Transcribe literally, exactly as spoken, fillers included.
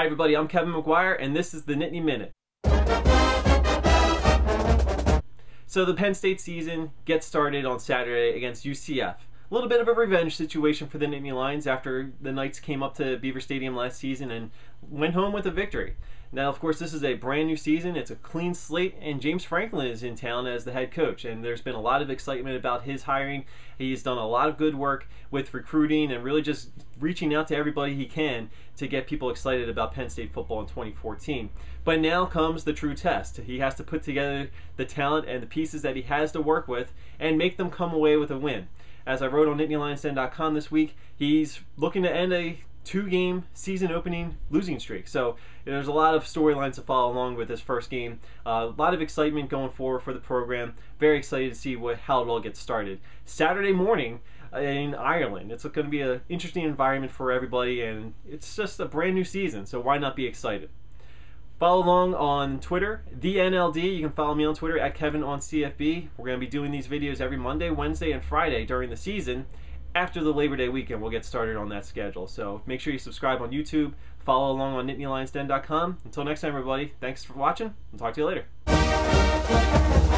Hi everybody, I'm Kevin McGuire and this is the Nittany Minute. So the Penn State season gets started on Saturday against U C F. A little bit of a revenge situation for the Nittany Lions after the Knights came up to Beaver Stadium last season and went home with a victory. Now, of course, this is a brand new season. It's a clean slate, and James Franklin is in town as the head coach, and there's been a lot of excitement about his hiring. He's done a lot of good work with recruiting and really just reaching out to everybody he can to get people excited about Penn State football in twenty fourteen. But now comes the true test. He has to put together the talent and the pieces that he has to work with and make them come away with a win. As I wrote on Nittany Lions Den dot com this week, he's looking to end a two-game season-opening losing streak. So you know, there's a lot of storylines to follow along with this first game. Uh, a lot of excitement going forward for the program. Very excited to see what how it all gets started. Saturday morning in Ireland, it's going to be an interesting environment for everybody, and it's just a brand new season. So why not be excited? Follow along on Twitter, The N L D. You can follow me on Twitter at Kevin on C F B. We're going to be doing these videos every Monday, Wednesday, and Friday during the season. After the Labor Day weekend, we'll get started on that schedule. So make sure you subscribe on YouTube, follow along on Nittany Lions Den dot com. Until next time, everybody, thanks for watching, and talk to you later.